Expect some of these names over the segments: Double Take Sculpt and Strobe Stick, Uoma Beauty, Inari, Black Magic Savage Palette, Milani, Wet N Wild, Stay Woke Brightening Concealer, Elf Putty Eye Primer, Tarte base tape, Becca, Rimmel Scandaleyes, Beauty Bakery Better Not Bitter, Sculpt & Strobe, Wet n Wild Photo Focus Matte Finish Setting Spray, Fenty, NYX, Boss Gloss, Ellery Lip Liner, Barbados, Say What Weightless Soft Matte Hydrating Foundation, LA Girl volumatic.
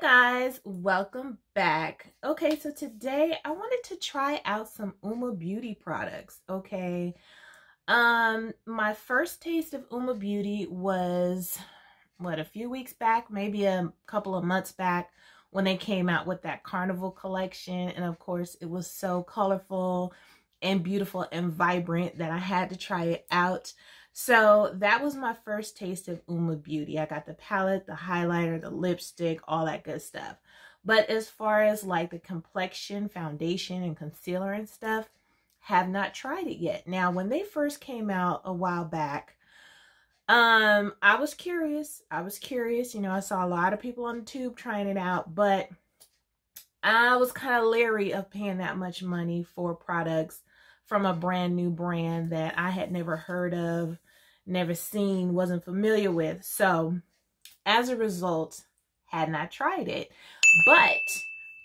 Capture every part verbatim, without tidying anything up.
guys, welcome back. Okay, so today I wanted to try out some Uoma Beauty products. Okay, um my first taste of Uoma Beauty was what, a few weeks back, maybe a couple of months back, when they came out with that Carnival collection, and of course it was so colorful and beautiful and vibrant that I had to try it out. So that was my first taste of Uoma Beauty. I got the palette, the highlighter, the lipstick, all that good stuff. But as far as like the complexion, foundation, and concealer and stuff, have not tried it yet. Now, when they first came out a while back, um, I was curious. I was curious. You know, I saw a lot of people on the tube trying it out, but I was kind of leery of paying that much money for products from a brand new brand that I had never heard of, never seen, wasn't familiar with. So as a result, had not tried it. But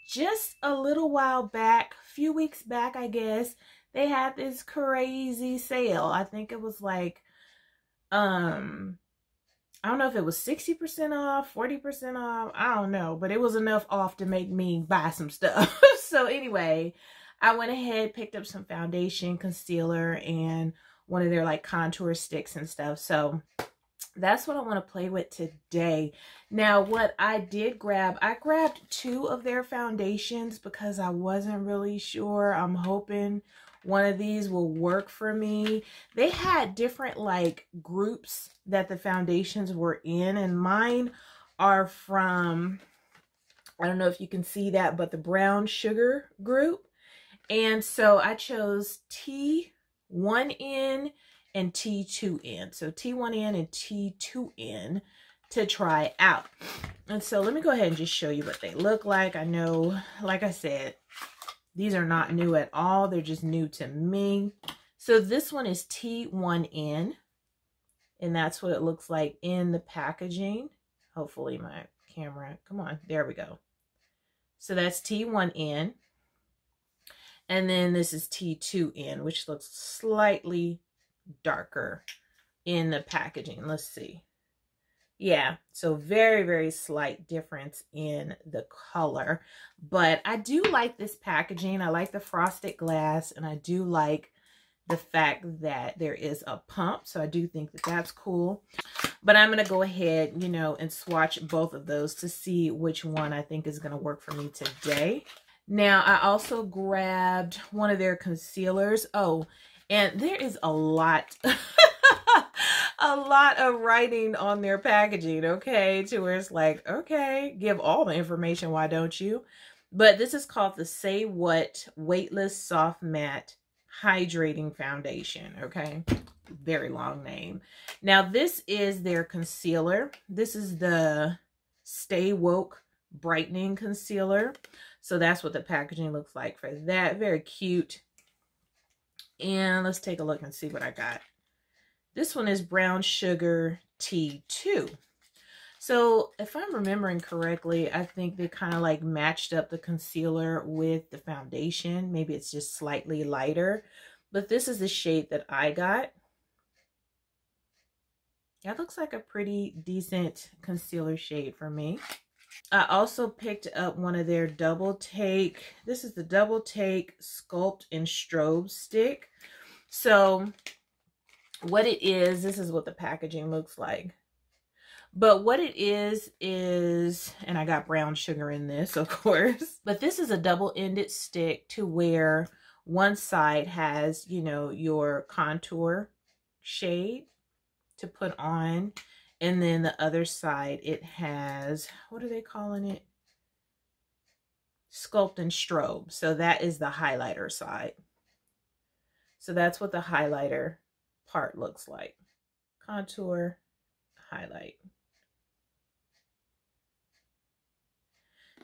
just a little while back, a few weeks back, I guess, they had this crazy sale. I think it was like, um, I don't know if it was sixty percent off, forty percent off, I don't know, but it was enough off to make me buy some stuff. So anyway, I went ahead, picked up some foundation, concealer, and one of their like contour sticks and stuff. So that's what I want to play with today. Now, what I did grab, I grabbed two of their foundations because I wasn't really sure. I'm hoping one of these will work for me. They had different like groups that the foundations were in, and mine are from, I don't know if you can see that, but the brown sugar group. And so I chose T one N and T two N. So T one N and T two N to try out. And so let me go ahead and just show you what they look like. I know, like I said, these are not new at all. They're just new to me. So this one is T one N. And that's what it looks like in the packaging. Hopefully my camera, come on, there we go. So that's T one N. And then this is T two N, which looks slightly darker in the packaging. Let's see. Yeah, so very, very slight difference in the color. But I do like this packaging. I like the frosted glass, and I do like the fact that there is a pump. So I do think that that's cool. But I'm going to go ahead, you know, and swatch both of those to see which one I think is going to work for me today. Now, I also grabbed one of their concealers. Oh, and there is a lot, a lot of writing on their packaging, okay, to where it's like, okay, give all the information, why don't you? But this is called the Say What Weightless Soft Matte Hydrating Foundation, okay? Very long name. Now, this is their concealer. This is the Stay Woke Brightening Concealer. So that's what the packaging looks like for that. Very cute. And let's take a look and see what I got. This one is Brown Sugar T two. So if I'm remembering correctly, I think they kind of like matched up the concealer with the foundation. Maybe it's just slightly lighter. But this is the shade that I got. That looks like a pretty decent concealer shade for me. I also picked up one of their Double Take. This is the Double Take Sculpt and Strobe Stick. So what it is, this is what the packaging looks like. But what it is is, and I got brown sugar in this, of course. But this is a double-ended stick to where one side has, you know, your contour shade to put on. And then the other side, it has, what are they calling it? Sculpt and Strobe. So that is the highlighter side. So that's what the highlighter part looks like. Contour, highlight.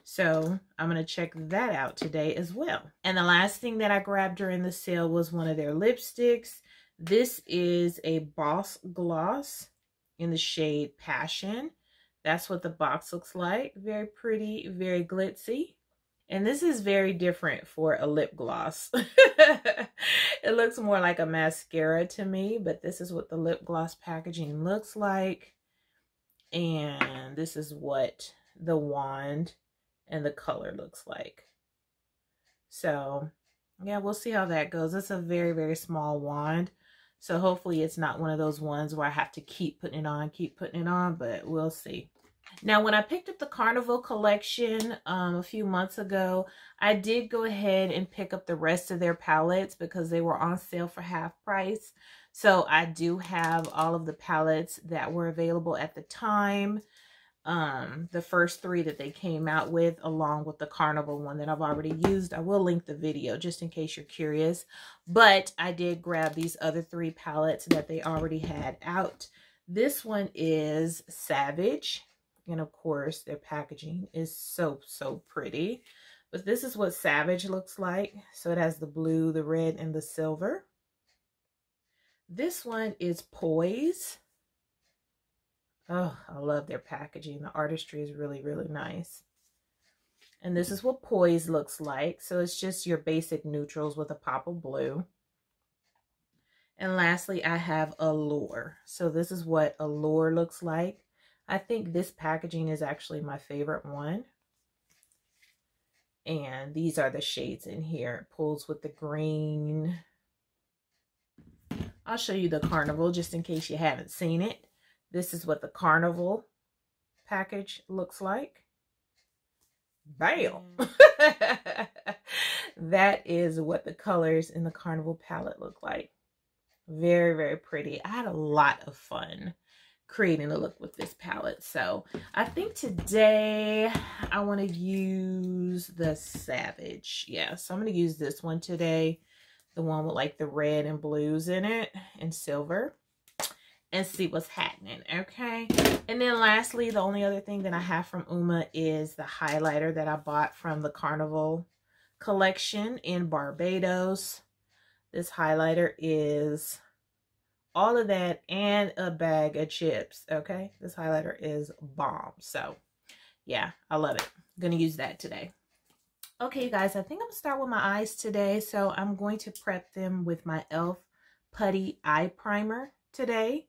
So I'm going to check that out today as well. And the last thing that I grabbed during the sale was one of their lipsticks. This is a Boss Gloss in the shade Passion. That's what the box looks like. Very pretty, very glitzy. And this is very different for a lip gloss. It looks more like a mascara to me, but this is what the lip gloss packaging looks like. And this is what the wand and the color looks like. So yeah, we'll see how that goes. It's a very, very small wand. So hopefully it's not one of those ones where I have to keep putting it on, keep putting it on, but we'll see. Now, when I picked up the Carnival collection um, a few months ago, I did go ahead and pick up the rest of their palettes because they were on sale for half price. So I do have all of the palettes that were available at the time. Um, the first three that they came out with, along with the Carnival one that I've already used. I will link the video just in case you're curious. But I did grab these other three palettes that they already had out. This one is Savage. And of course, their packaging is so, so pretty. But this is what Savage looks like. So it has the blue, the red, and the silver. This one is Poise. Oh, I love their packaging. The artistry is really, really nice. And this is what Poise looks like. So it's just your basic neutrals with a pop of blue. And lastly, I have Allure. So this is what Allure looks like. I think this packaging is actually my favorite one. And these are the shades in here. It pulls with the green. I'll show you the Carnival just in case you haven't seen it. This is what the Carnival package looks like. Bam! That is what the colors in the Carnival palette look like. Very, very pretty. I had a lot of fun creating a look with this palette. So I think today I want to use the Savage. Yeah, so I'm going to use this one today. The one with like the red and blues in it and silver. And see what's happening, okay? And then lastly, the only other thing that I have from Uoma is the highlighter that I bought from the Carnival collection in Barbados. This highlighter is all of that and a bag of chips, okay? This highlighter is bomb. So, yeah, I love it. I'm going to use that today. Okay, you guys, I think I'm going to start with my eyes today. So I'm going to prep them with my Elf Putty Eye Primer today.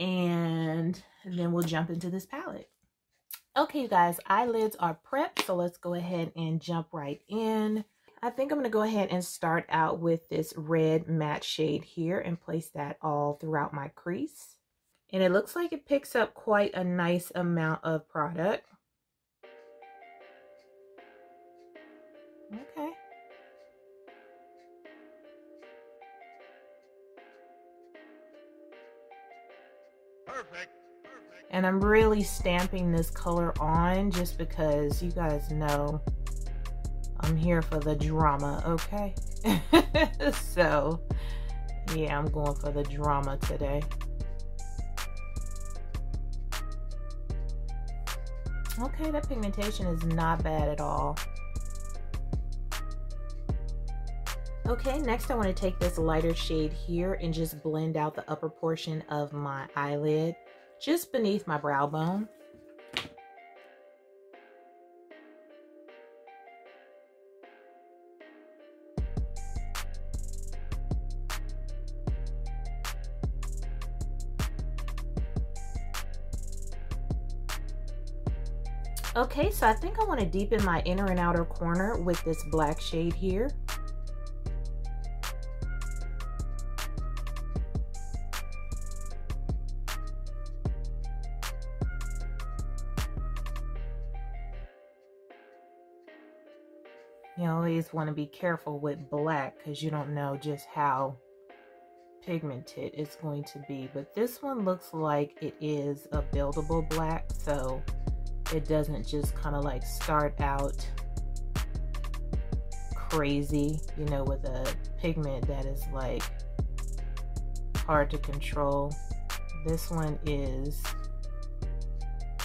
And then we'll jump into this palette. Okay, you guys, eyelids are prepped, so let's go ahead and jump right in. I think I'm going to go ahead and start out with this red matte shade here and place that all throughout my crease. And it looks like it picks up quite a nice amount of product. Okay. Perfect. Perfect. And I'm really stamping this color on just because you guys know I'm here for the drama, okay? So, yeah, I'm going for the drama today. Okay, that pigmentation is not bad at all. Okay, next I want to take this lighter shade here and just blend out the upper portion of my eyelid, just beneath my brow bone. Okay, so I think I want to deepen my inner and outer corner with this black shade here. You always want to be careful with black because you don't know just how pigmented it's going to be. But this one looks like it is a buildable black, so it doesn't just kind of like start out crazy, you know, with a pigment that is like hard to control. This one is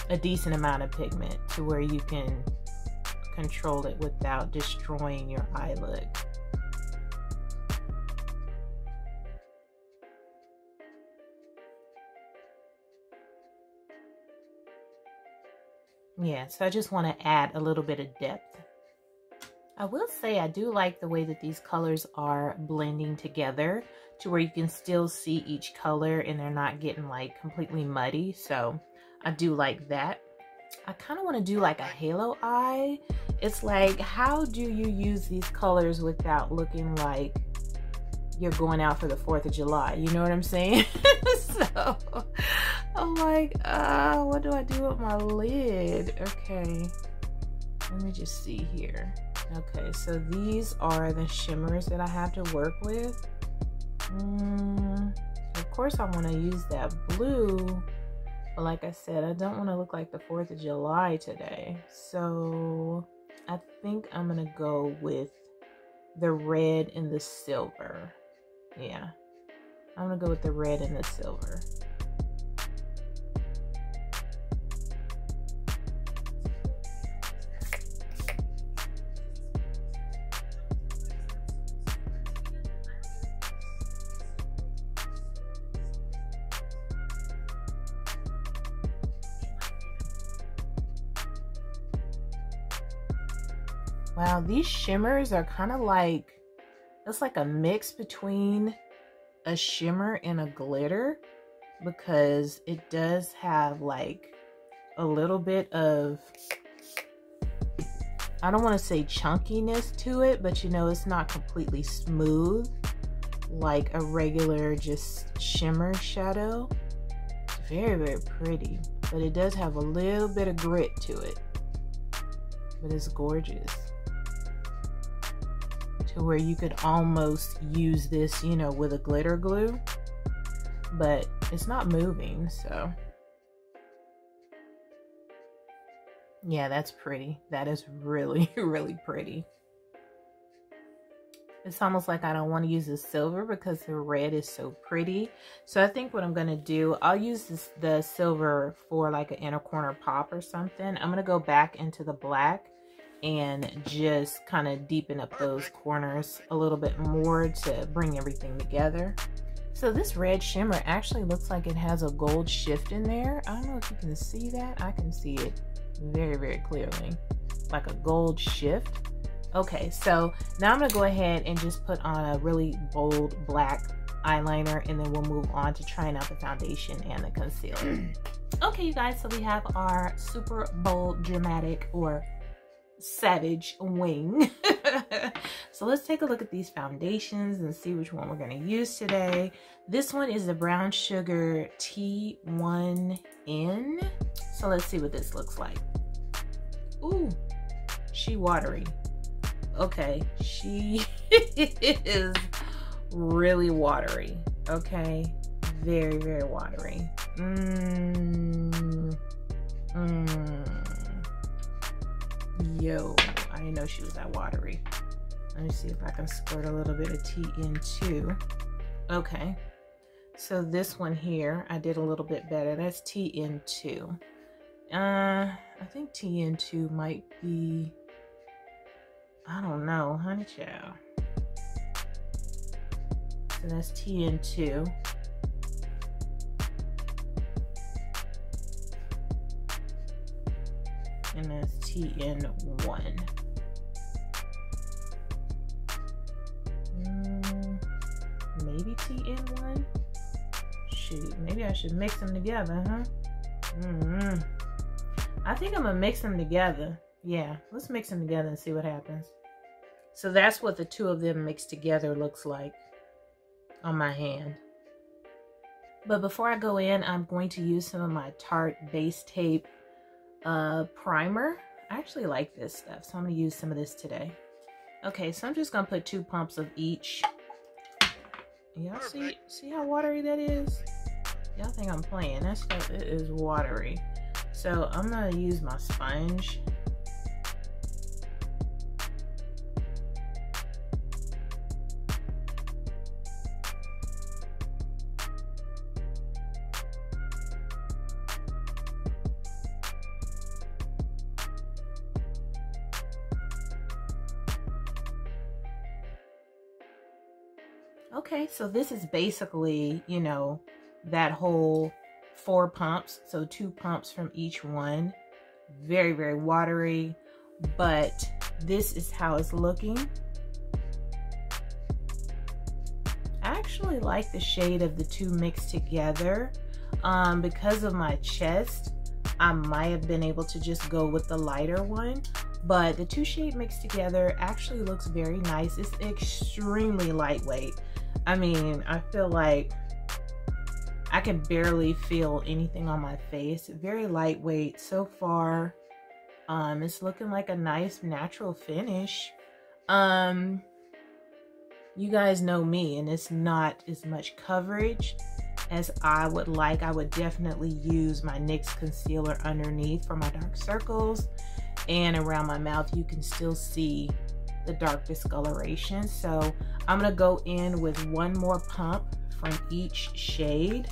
a decent amount of pigment to where you can control it without destroying your eye look. Yeah, so I just want to add a little bit of depth. I will say I do like the way that these colors are blending together to where you can still see each color and they're not getting like completely muddy. So I do like that. I kind of want to do like a halo eye. It's like, how do you use these colors without looking like you're going out for the fourth of July? You know what I'm saying? So I'm like, uh, what do I do with my lid? Okay, let me just see here. Okay, so these are the shimmers that I have to work with. Mm, of course I want to use that blue. But like I said, I don't want to look like the fourth of July today. So I think I'm going to go with the red and the silver. Yeah, I'm going to go with the red and the silver. Wow, these shimmers are kind of like, it's like a mix between a shimmer and a glitter, because it does have like a little bit of, I don't want to say chunkiness to it, but you know, it's not completely smooth like a regular just shimmer shadow. It's very, very pretty, but it does have a little bit of grit to it, but it's gorgeous. To where you could almost use this, you know, with a glitter glue, but it's not moving, so. Yeah, that's pretty. That is really, really pretty. It's almost like I don't want to use the silver because the red is so pretty. So I think what I'm going to do, I'll use this, the silver for like an inner corner pop or something. I'm going to go back into the black and just kind of deepen up those corners a little bit more to bring everything together. So this red shimmer actually looks like it has a gold shift in there. I don't know if you can see that. I can see it very, very clearly, like a gold shift. Okay, so now I'm gonna go ahead and just put on a really bold black eyeliner, and then we'll move on to trying out the foundation and the concealer. Okay, you guys, so we have our super bold, dramatic, or savage wing. So let's take a look at these foundations and see which one we're going to use today. This one is the Brown Sugar T one N. So let's see what this looks like. Ooh, she watery. Okay, she is really watery. Okay, very, very watery. Mmm. Mmm. Yo, I didn't know she was that watery. Let me see if I can squirt a little bit of tea in too. Okay, so this one here, I did a little bit better. That's T N two. Uh, I think T N two might be, I don't know, honey child. So that's T N two. And that's T N one. Mm, maybe T N one? Shoot, maybe I should mix them together, huh? Mm-hmm. I think I'm gonna mix them together. Yeah, let's mix them together and see what happens. So that's what the two of them mixed together looks like on my hand. But before I go in, I'm going to use some of my Tarte base tape Uh, primer. I actually like this stuff, so I'm gonna use some of this today. Okay, so I'm just gonna put two pumps of each. Y'all see see how watery that is? Y'all think I'm playing? That stuff, it is watery. So I'm gonna use my sponge. Okay, so this is basically, you know, that whole four pumps. So two pumps from each one. Very, very watery, but this is how it's looking. I actually like the shade of the two mixed together. Um, because of my chest, I might have been able to just go with the lighter one, but the two shade mixed together actually looks very nice. It's extremely lightweight. I mean, I feel like I can barely feel anything on my face. Very lightweight so far. Um, it's looking like a nice natural finish. Um, you guys know me, and it's not as much coverage as I would like. I would definitely use my NYX concealer underneath for my dark circles, and around my mouth you can still see the dark discoloration. So I'm gonna go in with one more pump from each shade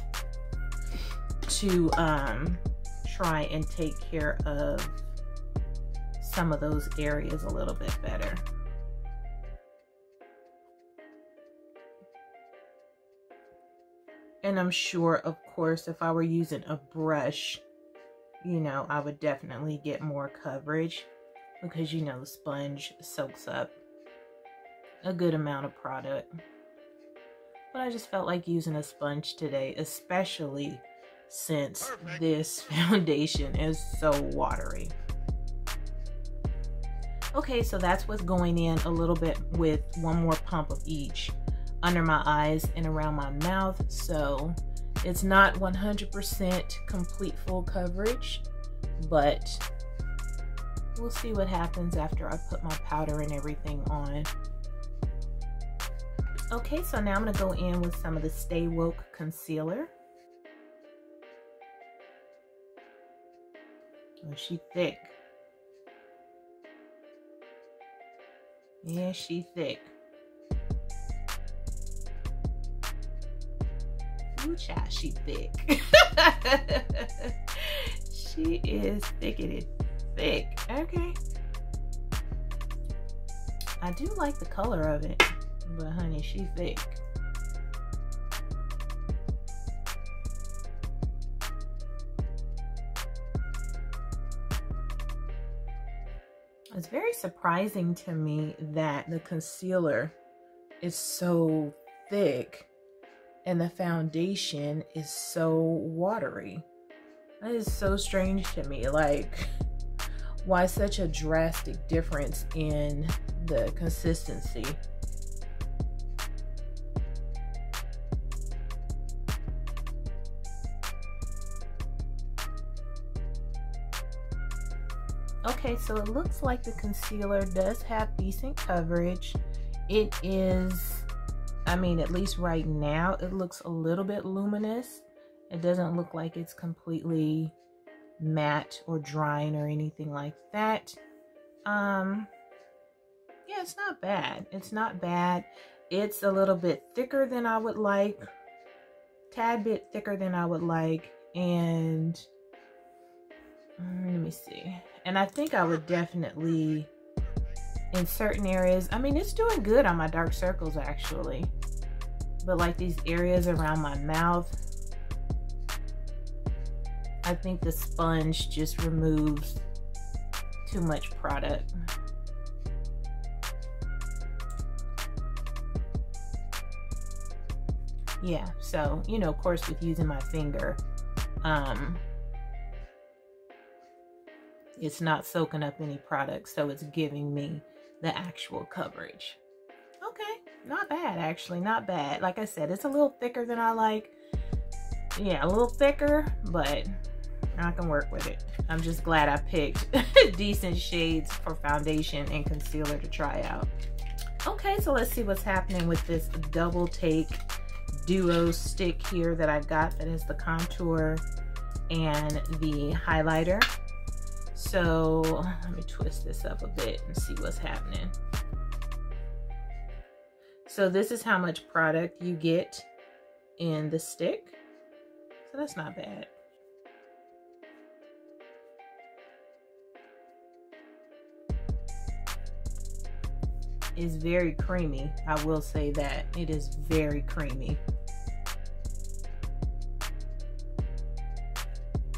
to um, try and take care of some of those areas a little bit better. And I'm sure, of course, if I were using a brush, you know, I would definitely get more coverage because, you know, the sponge soaks up a good amount of product. But I just felt like using a sponge today, especially since Perfect. This foundation is so watery. Okay, so that's what's going in a little bit with one more pump of each under my eyes and around my mouth. So it's not one hundred percent complete full coverage, but we'll see what happens after I put my powder and everything on. Okay, so now I'm gonna go in with some of the Stay Woke concealer. Oh, she thick. Yeah, she thick. Ooh, child, she thick. She is thicketed thick. Okay. I do like the color of it. But honey, she's thick. It's very surprising to me that the concealer is so thick and the foundation is so watery. That is so strange to me. Like, why such a drastic difference in the consistency? Okay, so it looks like the concealer does have decent coverage. It is, I mean, at least right now, it looks a little bit luminous. It doesn't look like it's completely matte or drying or anything like that. Um, yeah, it's not bad. It's not bad. It's a little bit thicker than I would like. Tad bit thicker than I would like. And let me see. And I think I would definitely, in certain areas, I mean, it's doing good on my dark circles actually, but like these areas around my mouth, I think the sponge just removes too much product. Yeah, so, you know, of course with using my finger, um, it's not soaking up any product, so it's giving me the actual coverage. Okay, not bad actually, not bad. Like I said, it's a little thicker than I like. Yeah, a little thicker, but I can work with it. I'm just glad I picked decent shades for foundation and concealer to try out. Okay, so let's see what's happening with this Double Take Duo Stick here that I got that is the contour and the highlighter. So let me twist this up a bit and see what's happening. So this is how much product you get in the stick. So that's not bad. It's very creamy. I will say that it is very creamy.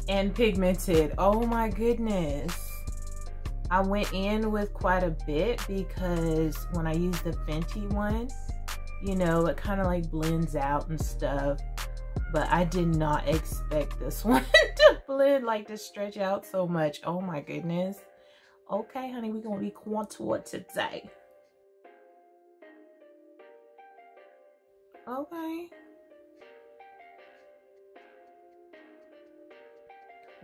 And pigmented. Oh my goodness. I went in with quite a bit because when I used the Fenty one, you know, it kind of like blends out and stuff. but I did not expect this one to blend, like to stretch out so much. Oh my goodness. Okay, honey, we're gonna be contour today. Okay.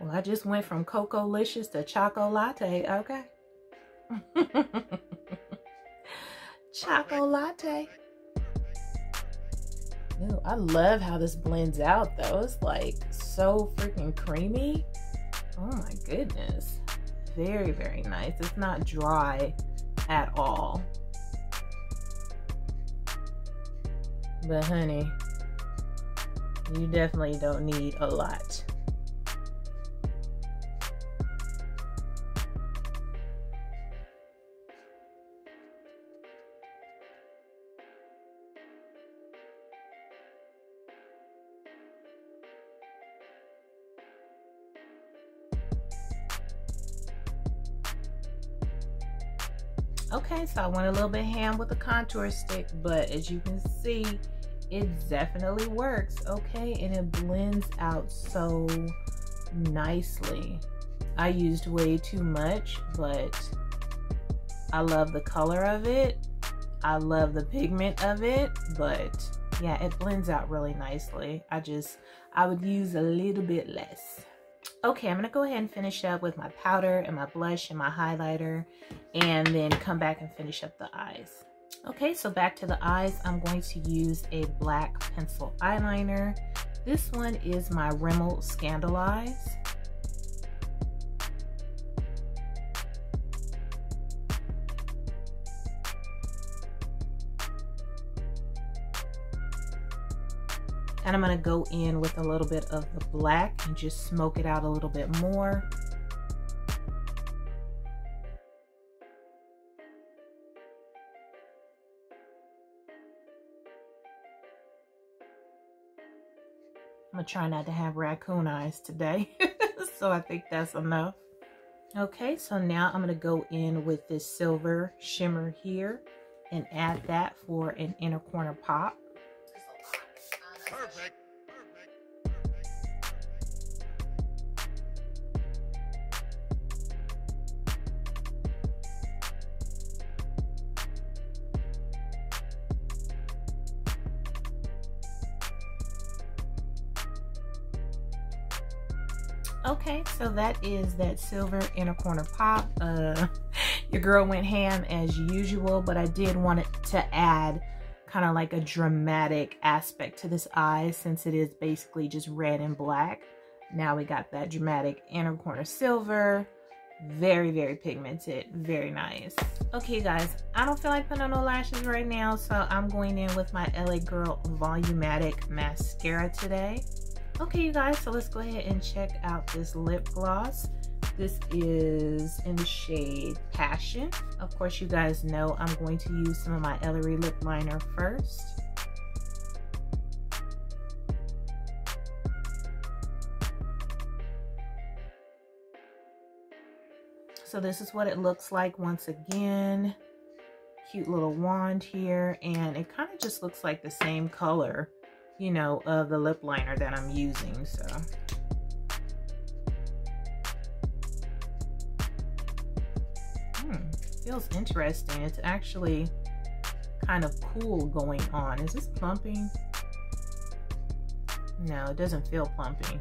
Well, I just went from Coco-licious to Choco Latte, okay? Choco Latte. Ooh, I love how this blends out, though. It's like so freaking creamy. Oh my goodness. Very, very nice. It's not dry at all. But honey, you definitely don't need a lot. Okay, so I went a little bit ham with the contour stick, but as you can see, it definitely works, okay? And it blends out so nicely. I used way too much, but I love the color of it. I love the pigment of it, but yeah, it blends out really nicely. I just, I would use a little bit less. Okay, I'm gonna go ahead and finish up with my powder and my blush and my highlighter, and then come back and finish up the eyes. Okay, so back to the eyes, I'm going to use a black pencil eyeliner. This one is my Rimmel Scandaleyes. And I'm gonna go in with a little bit of the black and just smoke it out a little bit more. I'm gonna try not to have raccoon eyes today, so I think that's enough. Okay, so now I'm gonna go in with this silver shimmer here and add that for an inner corner pop. Perfect. Okay, so that is that silver inner corner pop. Uh, your girl went ham as usual, but I did want it to add kind of like a dramatic aspect to this eye since it is basically just red and black. Now we got that dramatic inner corner silver. Very, very pigmented, very nice. Okay, you guys, I don't feel like putting on no lashes right now, so I'm going in with my L A Girl Volumatic Mascara today. Okay, you guys, so let's go ahead and check out this lip gloss. This is in the shade Passion. Of course, you guys know I'm going to use some of my Ellery Lip Liner first. So this is what it looks like once again. Cute little wand here, and it kind of just looks like the same color, you know, of the lip liner that I'm using, so. Feels interesting. It's actually kind of cool going on. Is this plumping? No, it doesn't feel plumping.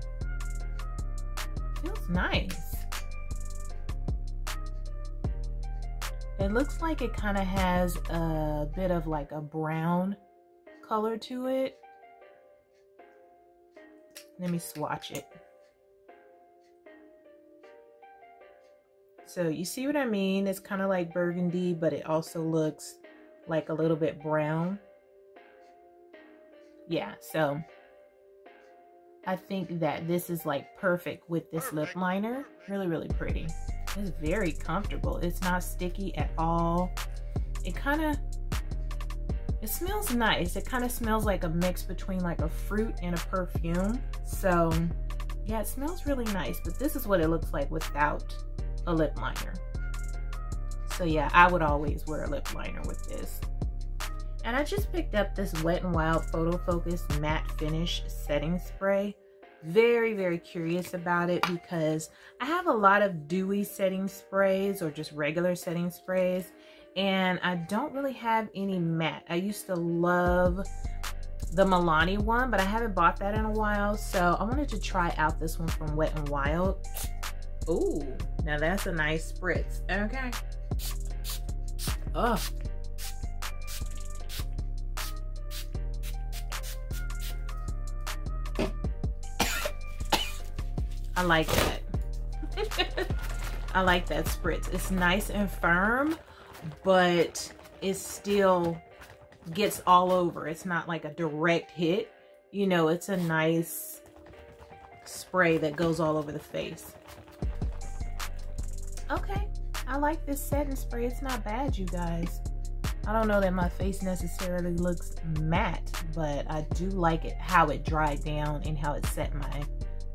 Feels nice. It looks like it kind of has a bit of like a brown color to it. Let me swatch it. So you see what I mean? It's kind of like burgundy, but it also looks like a little bit brown. Yeah, so I think that this is like perfect with this lip liner. Really, really pretty. It's very comfortable. It's not sticky at all. It kind of, it smells nice. It kind of smells like a mix between like a fruit and a perfume. So yeah, it smells really nice, but this is what it looks like without a lip liner. So yeah, I would always wear a lip liner with this. And I just picked up this Wet n Wild Photo Focus Matte Finish Setting Spray. Very, very curious about it because I have a lot of dewy setting sprays or just regular setting sprays, and I don't really have any matte. I used to love the Milani one, but I haven't bought that in a while, so I wanted to try out this one from Wet n Wild. Ooh, now that's a nice spritz. Okay. Oh. I like that. I like that spritz. It's nice and firm, but it still gets all over. It's not like a direct hit. You know, it's a nice spray that goes all over the face. Okay, I like this setting spray. It's not bad, you guys. I don't know that my face necessarily looks matte, but I do like it, how it dried down and how it set my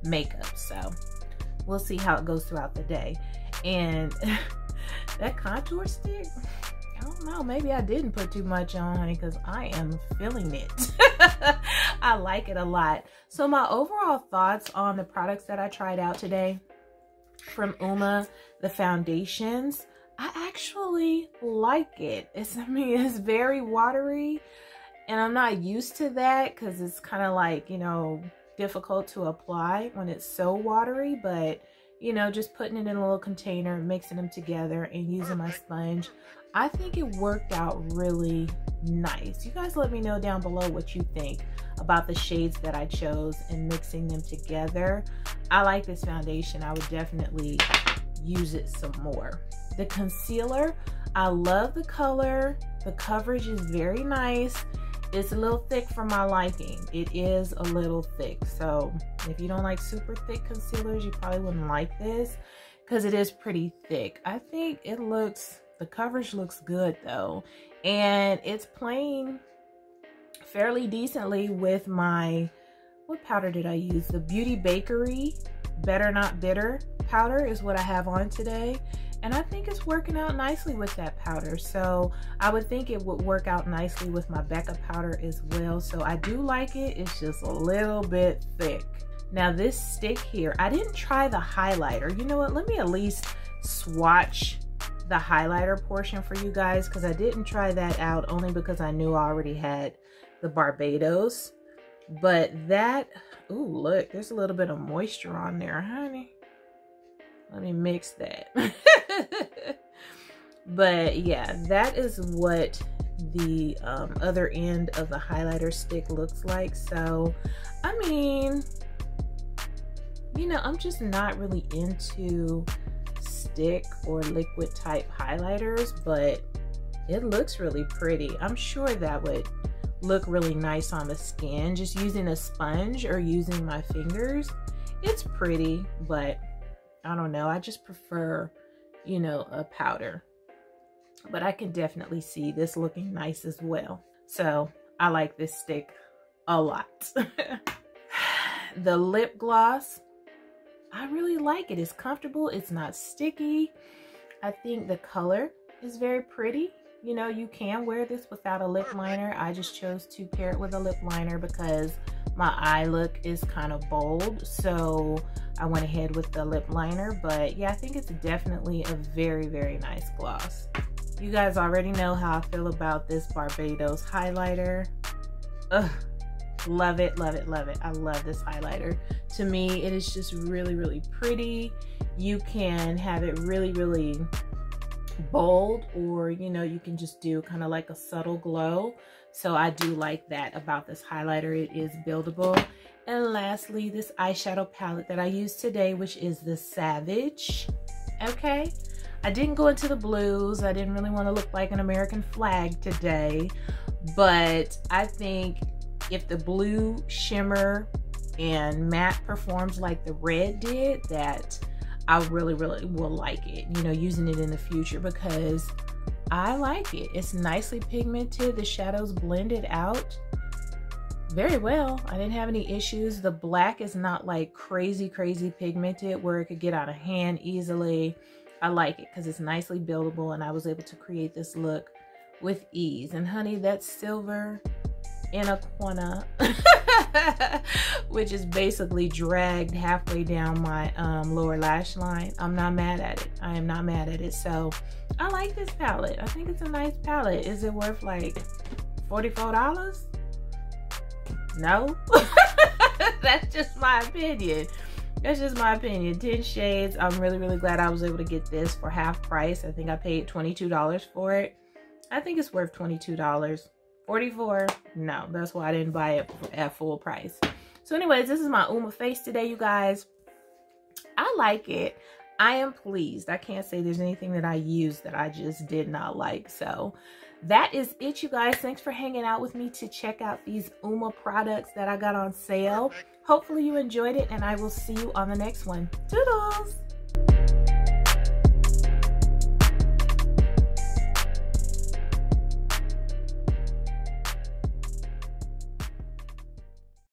makeup. So we'll see how it goes throughout the day. And that contour stick, I don't know, maybe I didn't put too much on, honey, because I am feeling it. I like it a lot. So my overall thoughts on the products that I tried out today from Uoma, the foundations, I actually like it. It's, I mean, it's very watery, and I'm not used to that because it's kind of like, you know, difficult to apply when it's so watery, but you know, just putting it in a little container, mixing them together and using my sponge, I think it worked out really nice. You guys let me know down below what you think about the shades that I chose and mixing them together. I like this foundation. I would definitely use it some more. The concealer, I love the color. The coverage is very nice. It's a little thick for my liking. It is a little thick. So if you don't like super thick concealers, you probably wouldn't like this because it is pretty thick. I think it looks, the coverage looks good though. And it's playing fairly decently with my, what powder did I use? The Beauty Bakery Better Not Bitter powder is what I have on today. And I think it's working out nicely with that powder. So I would think it would work out nicely with my Becca powder as well. So I do like it. It's just a little bit thick. Now this stick here, I didn't try the highlighter. You know what? Let me at least swatch the highlighter portion for you guys, because I didn't try that out only because I knew I already had the Barbados. But that, ooh, look, there's a little bit of moisture on there, honey. Let me mix that. But yeah, that is what the um, other end of the highlighter stick looks like. So, I mean, you know, I'm just not really into stick or liquid type highlighters, but it looks really pretty. I'm sure that would look really nice on the skin. Just using a sponge or using my fingers, it's pretty, but I don't know. I just prefer, you know, a powder, but I can definitely see this looking nice as well. So I like this stick a lot. The lip gloss, I really like it. It's comfortable. It's not sticky. I think the color is very pretty. You know, you can wear this without a lip liner. I just chose to pair it with a lip liner because my eye look is kind of bold, so I went ahead with the lip liner. But yeah, I think it's definitely a very, very nice gloss. You guys already know how I feel about this Barbados highlighter. Ugh, love it, love it, love it. I love this highlighter. To me, it is just really, really pretty. You can have it really, really bold, or you know, you can just do kind of like a subtle glow. So I do like that about this highlighter. It is buildable. And lastly, this eyeshadow palette that I used today, which is the Savage. Okay, I didn't go into the blues. I didn't really want to look like an American flag today, but I think if the blue shimmer and matte performs like the red did, that I really, really will like it, you know, using it in the future, because I like it. It's nicely pigmented. The shadows blended out very well. I didn't have any issues. The black is not like crazy, crazy pigmented where it could get out of hand easily. I like it because it's nicely buildable, and I was able to create this look with ease. And honey, that's silver in a corner, which is basically dragged halfway down my um, lower lash line. I'm not mad at it. I am not mad at it. So I like this palette. I think it's a nice palette. Is it worth like forty-four dollars? No. That's just my opinion. That's just my opinion. ten shades. I'm really, really glad I was able to get this for half price. I think I paid twenty-two dollars for it. I think it's worth twenty-two dollars. forty-four dollars? No, that's why I didn't buy it at full price. So anyways, this is my Uoma face today, you guys. I like it. I am pleased. I can't say there's anything that I used that I just did not like. So that is it, you guys. Thanks for hanging out with me to check out these Uoma products that I got on sale. Hopefully you enjoyed it, and I will see you on the next one. Toodles!